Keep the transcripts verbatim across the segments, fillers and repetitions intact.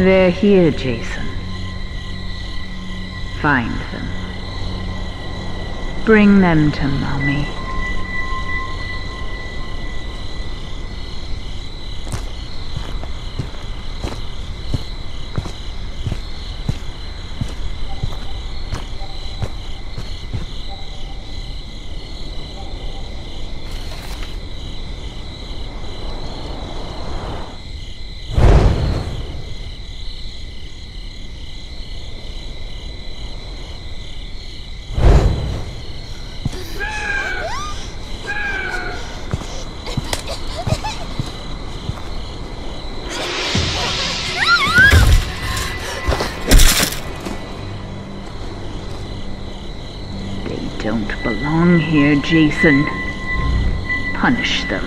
They're here, Jason. Find them. Bring them to Mommy. Don't belong here, Jason. Punish them.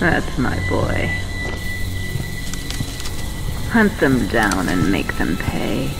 That's my boy. Hunt them down and make them pay.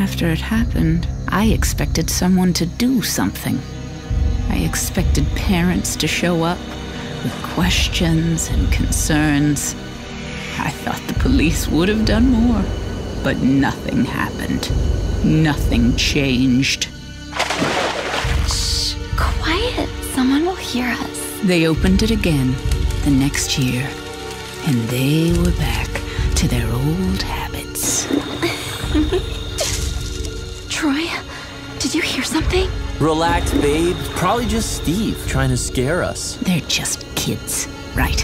After it happened, I expected someone to do something. I expected parents to show up with questions and concerns. I thought the police would have done more, but nothing happened. Nothing changed. Shh, quiet. Someone will hear us. They opened it again the next year, and they were back to their old habits. Troy, did you hear something? Relax, babe. Probably just Steve trying to scare us. They're just kids, right?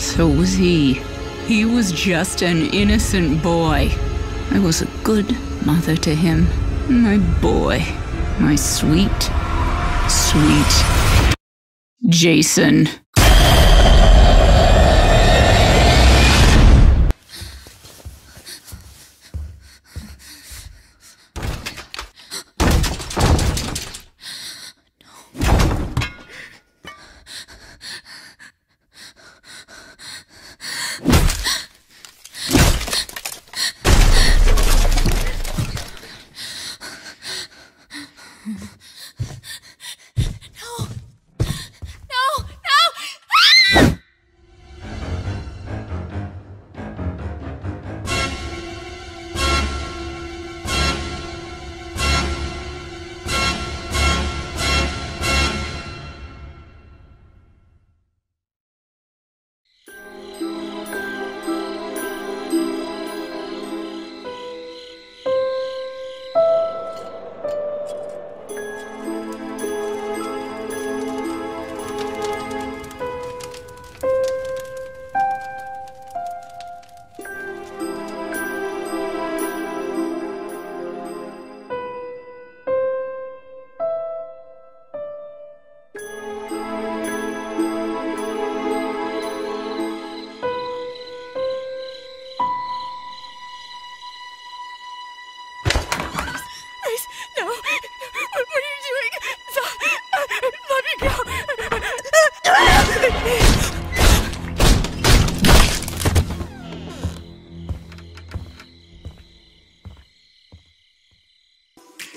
So was he. He was just an innocent boy. I was a good stepmother to him. My boy. My sweet, sweet Jason.